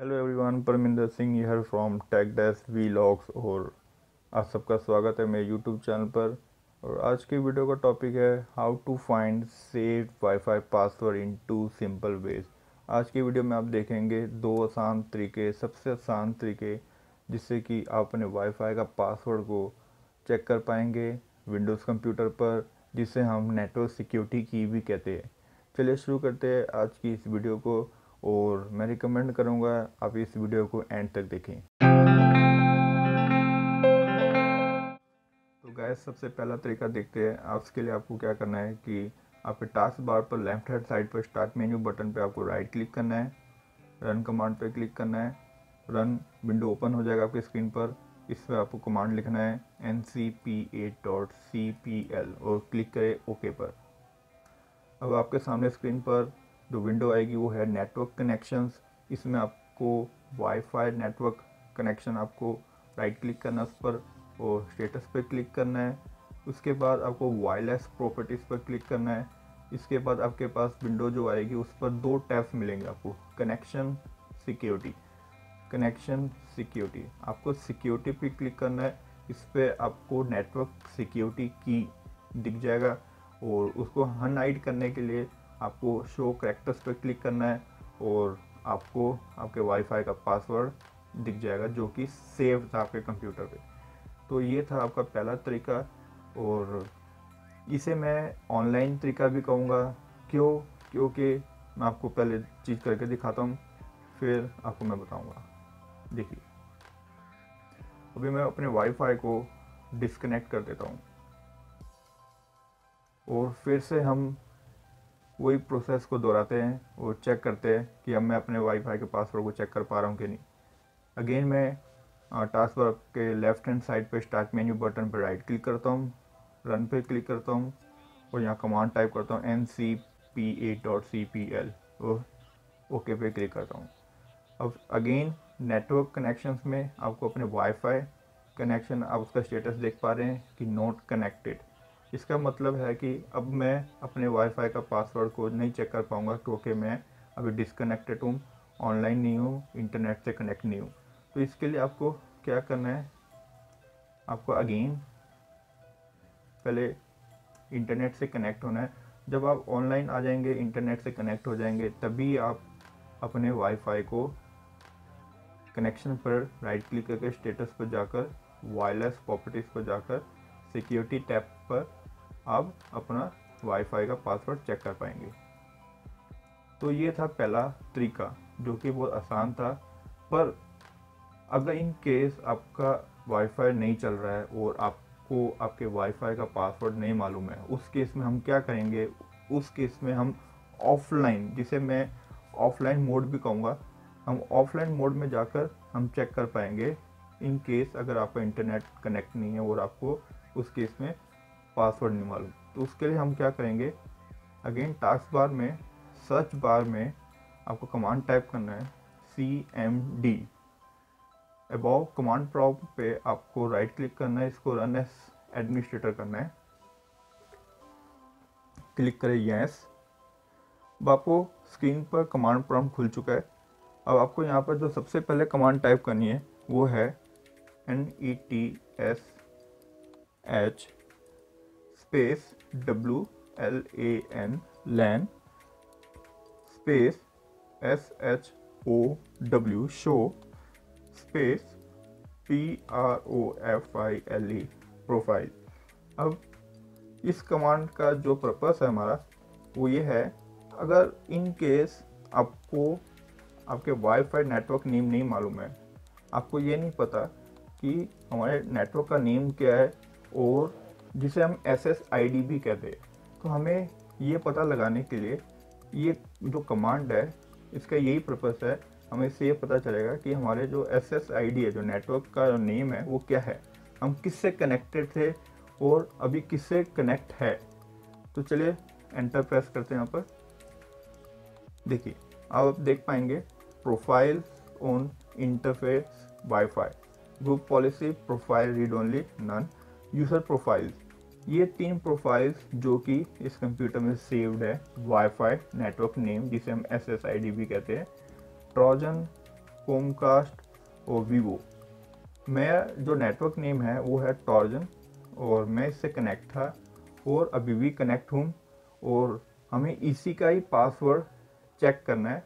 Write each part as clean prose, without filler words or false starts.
Hello everyone, Parminder Singh here from tech desk vlogs और आप सबका स्वागत है मेरे यूट्यूब चैनल पर। और आज की वीडियो का टॉपिक है how to find save wifi password in 2 simple ways. आज की वीडियो में आप देखेंगे 2 आसान तरीके, सबसे आसान तरीके जिससे कि आप अपने वाईफाई का पासवर्ड को चेक कर पाएंगे विंडोज़ कंप्यूटर पर, जिसे हम नेटवर्क सिक्योरिटी की भी कहते हैं। चलिए शुरू करते हैं आज की इस वीडियो को और मैं रिकमेंड करूंगा आप इस वीडियो को एंड तक देखें। तो गाइस, सबसे पहला तरीका देखते हैं। आप इसके लिए आपको क्या करना है कि आपके टास्क बार पर लेफ्ट हैंड साइड पर स्टार्ट मेन्यू बटन पे आपको राइट क्लिक करना है, रन कमांड पे क्लिक करना है। रन विंडो ओपन हो जाएगा आपकी स्क्रीन पर। इस पर आपको कमांड लिखना है ncpa.cpl और क्लिक करें ओके पर। अब आपके सामने स्क्रीन पर जो विंडो आएगी वो है नेटवर्क कनेक्शंस। इसमें आपको वाईफाई नेटवर्क कनेक्शन आपको राइट क्लिक करना उस पर और स्टेटस पे क्लिक करना है। उसके बाद आपको वायरलेस प्रॉपर्टीज़ पर क्लिक करना है। इसके बाद आपके पास विंडो जो आएगी उस पर 2 टैब्स मिलेंगे आपको, कनेक्शन सिक्योरिटी, कनेक्शन सिक्योरिटी। आपको सिक्योरिटी पे क्लिक करना है। इस पर आपको नेटवर्क सिक्योरिटी की दिख जाएगा और उसको अनहाइड करने के लिए आपको शो करैक्टर्स पर क्लिक करना है और आपको आपके वाईफाई का पासवर्ड दिख जाएगा जो कि सेव था आपके कंप्यूटर पे। तो ये था आपका पहला तरीका और इसे मैं ऑनलाइन तरीका भी कहूँगा। क्योंकि मैं आपको पहले चीज़ करके दिखाता हूँ फिर आपको मैं बताऊँगा। देखिए, अभी मैं अपने वाईफाई को डिस्कनेक्ट कर देता हूँ और फिर से हम वही प्रोसेस को दोहराते हैं और चेक करते हैं कि अब मैं अपने वाईफाई के पासवर्ड को चेक कर पा रहा हूँ कि नहीं। अगेन मैं टास्क बार के लेफ़्ट हैंड साइड पर स्टार्ट मेन्यू बटन पर राइट क्लिक करता हूँ, रन पे क्लिक करता हूँ और यहाँ कमांड टाइप करता हूँ ncpa.cpl और ओके पे क्लिक करता हूँ। अब अगेन नेटवर्क कनेक्शंस में आपको अपने वाईफाई कनेक्शन, आप उसका स्टेटस देख पा रहे हैं कि नॉट कनेक्टेड। इसका मतलब है कि अब मैं अपने वाईफाई का पासवर्ड को नहीं चेक कर पाऊंगा क्योंकि मैं अभी डिस्कनेक्टेड हूँ, ऑनलाइन नहीं हूँ, इंटरनेट से कनेक्ट नहीं हूँ। तो इसके लिए आपको क्या करना है, आपको अगेन पहले इंटरनेट से कनेक्ट होना है। जब आप ऑनलाइन आ जाएंगे, इंटरनेट से कनेक्ट हो जाएंगे, तभी आप अपने वाईफाई को कनेक्शन पर राइट क्लिक करके स्टेटस पर जाकर वायरलेस प्रॉपर्टीज़ पर जाकर सिक्योरिटी टैब पर आप अपना वाईफाई का पासवर्ड चेक कर पाएंगे। तो ये था पहला तरीका जो कि बहुत आसान था। पर अगर इन केस आपका वाईफाई नहीं चल रहा है और आपको आपके वाईफाई का पासवर्ड नहीं मालूम है, उस केस में हम क्या करेंगे, उस केस में हम ऑफलाइन, जिसे मैं ऑफलाइन मोड भी कहूँगा, हम ऑफलाइन मोड में जाकर हम चेक कर पाएंगे। इन केस अगर आपका इंटरनेट कनेक्ट नहीं है और आपको उस केस में पासवर्ड नहीं मालूम, तो उसके लिए हम क्या करेंगे, अगेन टास्क बार में सर्च बार में आपको कमांड टाइप करना है cmd। अबव कमांड प्रॉम्प्ट पे आपको राइट क्लिक करना है, इसको रन एस एडमिनिस्ट्रेटर करना है, क्लिक करें यस। अब आपको स्क्रीन पर कमांड प्रॉम्प्ट खुल चुका है। अब आपको यहाँ पर जो सबसे पहले कमांड टाइप करनी है वो है netsh space wlan space show show space profile profile. अब इस कमांड का जो पर्पस है हमारा वो ये है, अगर इन केस आपको आपके वाईफाई नेटवर्क नेम नहीं मालूम है, आपको ये नहीं पता कि हमारे नेटवर्क का नेम क्या है और जिसे हम SSID भी कहते हैं, तो हमें ये पता लगाने के लिए ये जो कमांड है इसका यही पर्पस है। हमें इससे ये पता चलेगा कि हमारे जो SSID है, जो नेटवर्क का जो नेम है वो क्या है, हम किससे कनेक्टेड थे और अभी किससे कनेक्ट है। तो चलिए एंटर प्रेस करते हैं यहाँ पर। देखिए आप देख पाएंगे profile on interface wifi, group policy, profile read only, none, user profiles. ये 3 प्रोफाइल्स जो कि इस कंप्यूटर में सेव्ड है, वाईफाई नेटवर्क नेम जिसे हम SSID भी कहते हैं, ट्रोजन कॉमकास्ट और वीवो। मेरा जो नेटवर्क नेम है वो है ट्रोजन और मैं इससे कनेक्ट था और अभी भी कनेक्ट हूँ और हमें इसी का ही पासवर्ड चेक करना है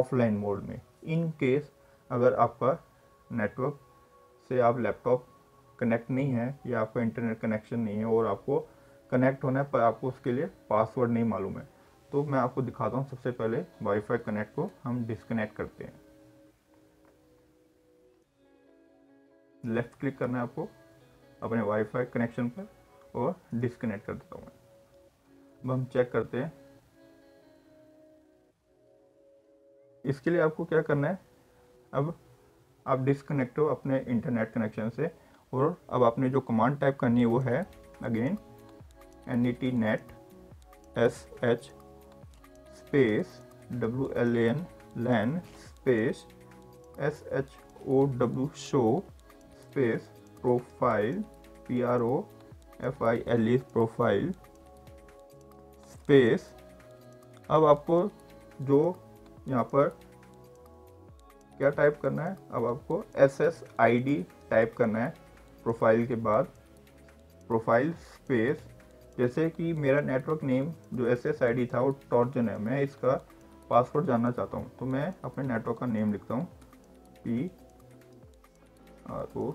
ऑफलाइन मोड में, इन केस अगर आपका नेटवर्क से आप लैपटॉप कनेक्ट नहीं है या आपका इंटरनेट कनेक्शन नहीं है और आपको कनेक्ट होना है पर आपको उसके लिए पासवर्ड नहीं मालूम है। तो मैं आपको दिखाता हूँ, सबसे पहले वाईफाई कनेक्ट को हम डिसकनेक्ट करते हैं। लेफ़्ट क्लिक करना है आपको अपने वाईफाई कनेक्शन पर और डिसकनेक्ट कर देता हूँ मैं। अब हम चेक करते हैं। इसके लिए आपको क्या करना है, अब आप डिसकनेक्ट हो अपने इंटरनेट कनेक्शन से और अब आपने जो कमांड टाइप करनी है वो है again net SHOWLAN LAN SPACE SHOWLAN SPACE profile PROFILE SPACE। अब आपको जो यहाँ पर क्या टाइप करना है, अब आपको SSID टाइप करना है प्रोफाइल के बाद प्रोफाइल स्पेस, जैसे कि मेरा नेटवर्क नेम जो SSID था वो ट्रोजन है, मैं इसका पासवर्ड जानना चाहता हूँ तो मैं अपने नेटवर्क का नेम लिखता हूँ TROJAN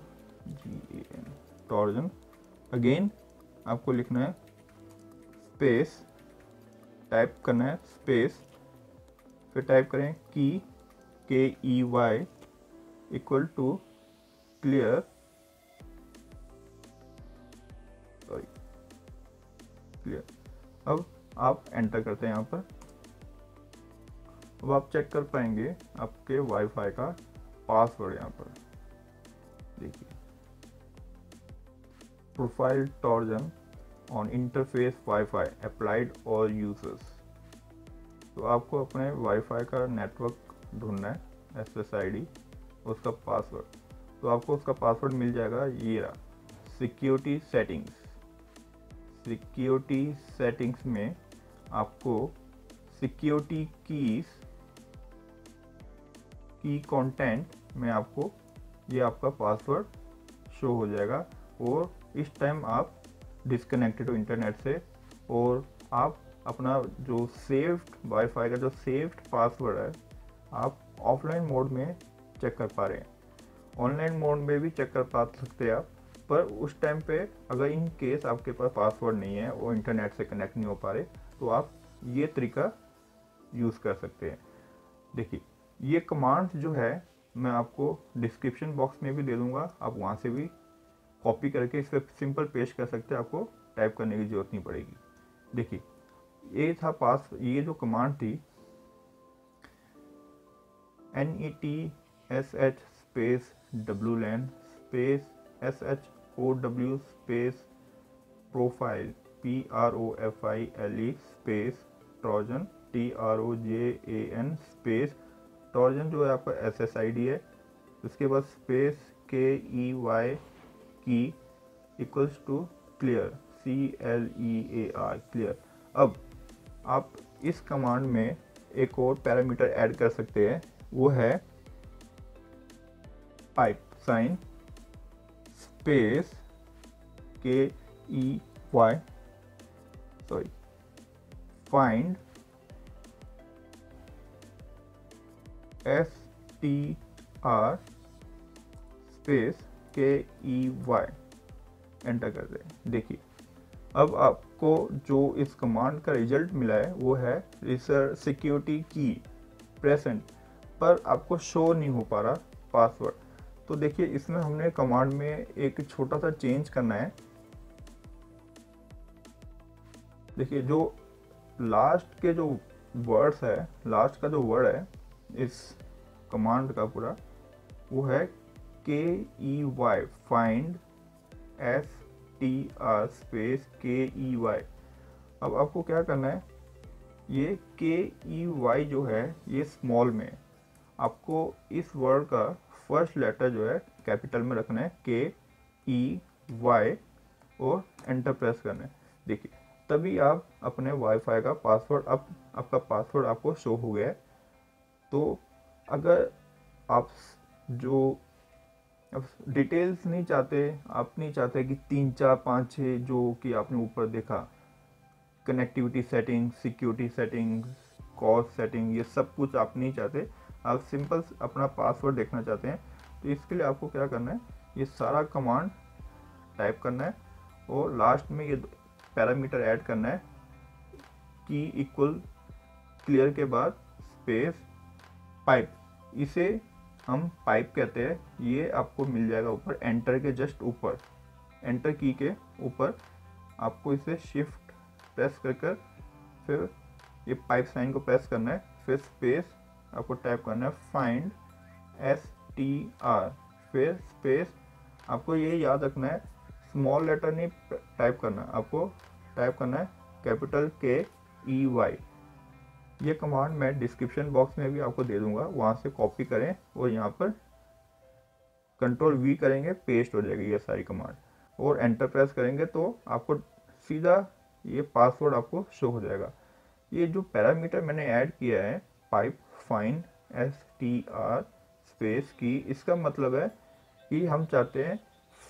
ट्रोजन। अगेन आपको लिखना है स्पेस, टाइप करना है स्पेस, फिर टाइप करें की KEY equal to clear, sorry clear. अब आप एंटर करते हैं यहाँ पर। अब आप चेक कर पाएंगे आपके वाईफाई का पासवर्ड, यहाँ पर देखिए profile Trojan on interface wifi applied और यूजर्स। तो आपको अपने वाईफाई का नेटवर्क ढूंढना है SSID, उसका पासवर्ड, तो आपको उसका पासवर्ड मिल जाएगा, ये रहा सिक्योरिटी सेटिंग्स। सिक्योरिटी सेटिंग्स में आपको सिक्योरिटी कीज की कंटेंट में आपको ये आपका पासवर्ड शो हो जाएगा और इस टाइम आप डिस्कनेक्टेड हो इंटरनेट से और आप अपना जो सेव्ड वाईफाई का जो सेव्ड पासवर्ड है आप ऑफलाइन मोड में चेक कर पा रहे हैं। ऑनलाइन मोड में भी चेक कर पा सकते हैं आप, पर उस टाइम पे अगर इन केस आपके पास पासवर्ड नहीं है और इंटरनेट से कनेक्ट नहीं हो पा रहे तो आप ये तरीका यूज़ कर सकते हैं। देखिए ये कमांड्स जो है मैं आपको डिस्क्रिप्शन बॉक्स में भी दे दूँगा, आप वहाँ से भी कॉपी करके इस पर सिंपल पेस्ट कर सकते हैं, आपको टाइप करने की ज़रूरत नहीं पड़ेगी। देखिए ये था ये जो कमांड थी NET SHOWLAN SPACE WLAN SPAce SHOWLAN SPACE profile TROJAN जो है आपका SSID है, उसके बाद space KEY equals to clear CLEAR clear. अब आप इस कमांड में एक और पैरामीटर ऐड कर सकते हैं, वो है #sign find str KEY enter कर दें। देखिए अब आपको जो इस कमांड का रिजल्ट मिला है वो है सिक्योरिटी की प्रेजेंट, पर आपको शो नहीं हो पा रहा पासवर्ड। तो देखिए इसमें हमने कमांड में एक छोटा सा चेंज करना है। देखिए जो लास्ट के जो वर्ड्स है, लास्ट का जो वर्ड है इस कमांड का पूरा वो है KEY फाइंड str KEY। अब आपको क्या करना है, ये KEY जो है ये स्मॉल में, आपको इस वर्ड का फर्स्ट लेटर जो है कैपिटल में रखना है KEY और एंटर प्रेस करना है। देखिए तभी आप अपने वाईफाई का पासवर्ड, अब आपका पासवर्ड आपको शो हो गया है। तो अगर आप जो अब डिटेल्स नहीं चाहते, आप नहीं चाहते कि 3 4 5 6 जो कि आपने ऊपर देखा connectivity settings, security settings, cost setting, ये सब कुछ आप नहीं चाहते। आप सिंपल अपना पासवर्ड देखना चाहते हैं, तो इसके लिए आपको क्या करना है, ये सारा कमांड टाइप करना है और लास्ट में ये पैरामीटर ऐड करना है कि इक्वल क्लियर के बाद स्पेस पाइप, इसे हम पाइप कहते हैं। ये आपको मिल जाएगा ऊपर एंटर के जस्ट ऊपर, एंटर की के ऊपर आपको इसे शिफ्ट प्रेस कर कर फिर ये पाइप साइन को प्रेस करना है, फिर स्पेस आपको टाइप करना है फाइंड STR, फिर स्पेस। आपको ये याद रखना है, स्मॉल लेटर नहीं टाइप करना, आपको टाइप करना है कैपिटल KEY। ये कमांड मैं डिस्क्रिप्शन बॉक्स में भी आपको दे दूंगा, वहाँ से कॉपी करें और यहाँ पर Ctrl V करेंगे, पेस्ट हो जाएगी ये सारी कमांड, और एंटर प्रेस करेंगे तो आपको सीधा ये पासवर्ड आपको शो हो जाएगा। ये जो पैरामीटर मैंने ऐड किया है pipe find STR space key, इसका मतलब है कि हम चाहते हैं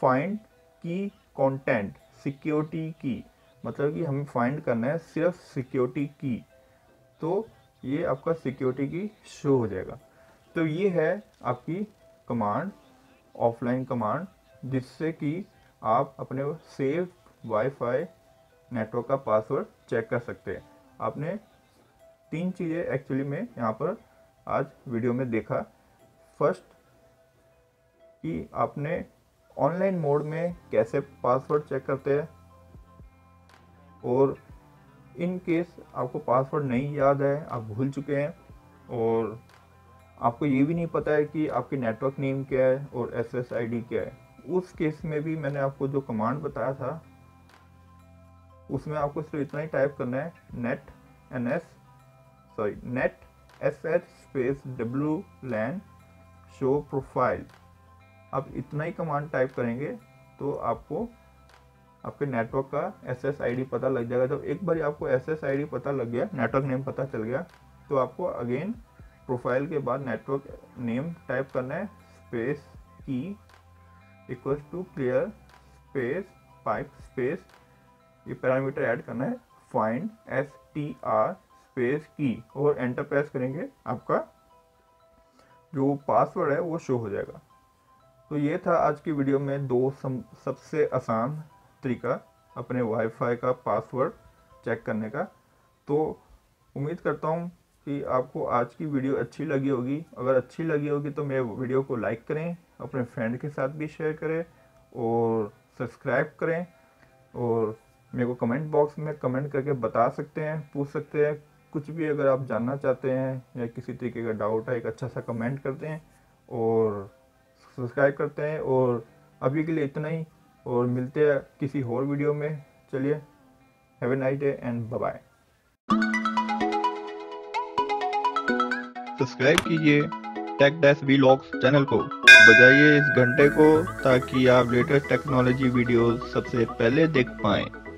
फाइंड की कंटेंट सिक्योरिटी की, मतलब कि हमें फाइंड करना है सिर्फ सिक्योरिटी की, तो ये आपका सिक्योरिटी की शो हो जाएगा। तो ये है आपकी कमांड, ऑफलाइन कमांड, जिससे कि आप अपने सेफ वाईफाई नेटवर्क का पासवर्ड चेक कर सकते हैं। आपने 3 चीज़ें एक्चुअली में यहाँ पर आज वीडियो में देखा। फर्स्ट कि आपने ऑनलाइन मोड में कैसे पासवर्ड चेक करते हैं, और इन केस आपको पासवर्ड नहीं याद है, आप भूल चुके हैं और आपको ये भी नहीं पता है कि आपके नेटवर्क नेम क्या है और SSID क्या है, उस केस में भी मैंने आपको जो कमांड बताया था उसमें आपको सिर्फ इतना ही टाइप करना है net sh space WLAN show profile. आप इतना ही कमांड टाइप करेंगे तो आपको आपके नेटवर्क का SSID पता लग जाएगा। जब एक बार आपको SSID पता लग गया, नेटवर्क नेम पता चल गया, तो आपको अगेन प्रोफाइल के बाद नेटवर्क नेम टाइप करना है space key equals to clear space pipe space, ये पैरामीटर ऐड करना है फाइंड STR स्पेस की, और एंटर प्रेस करेंगे, आपका जो पासवर्ड है वो शो हो जाएगा। तो ये था आज की वीडियो में 2 सबसे आसान तरीका अपने वाईफाई का पासवर्ड चेक करने का। तो उम्मीद करता हूँ कि आपको आज की वीडियो अच्छी लगी होगी। अगर अच्छी लगी होगी तो मेरे वीडियो को लाइक करें, अपने फ्रेंड के साथ भी शेयर करें और सब्सक्राइब करें, और मेरे को कमेंट बॉक्स में कमेंट करके बता सकते हैं, पूछ सकते हैं कुछ भी। अगर आप जानना चाहते हैं या किसी तरीके का डाउट है, एक अच्छा सा कमेंट करते हैं और सब्सक्राइब करते हैं। और अभी के लिए इतना ही, और मिलते हैं किसी और वीडियो में। चलिए, have a nice day and bye bye. Subscribe कीजिए टेक डेस्क व्लॉग्स चैनल को, बजाइए इस घंटे को ताकि आप लेटेस्ट टेक्नोलॉजी वीडियोस सबसे पहले देख पाएं।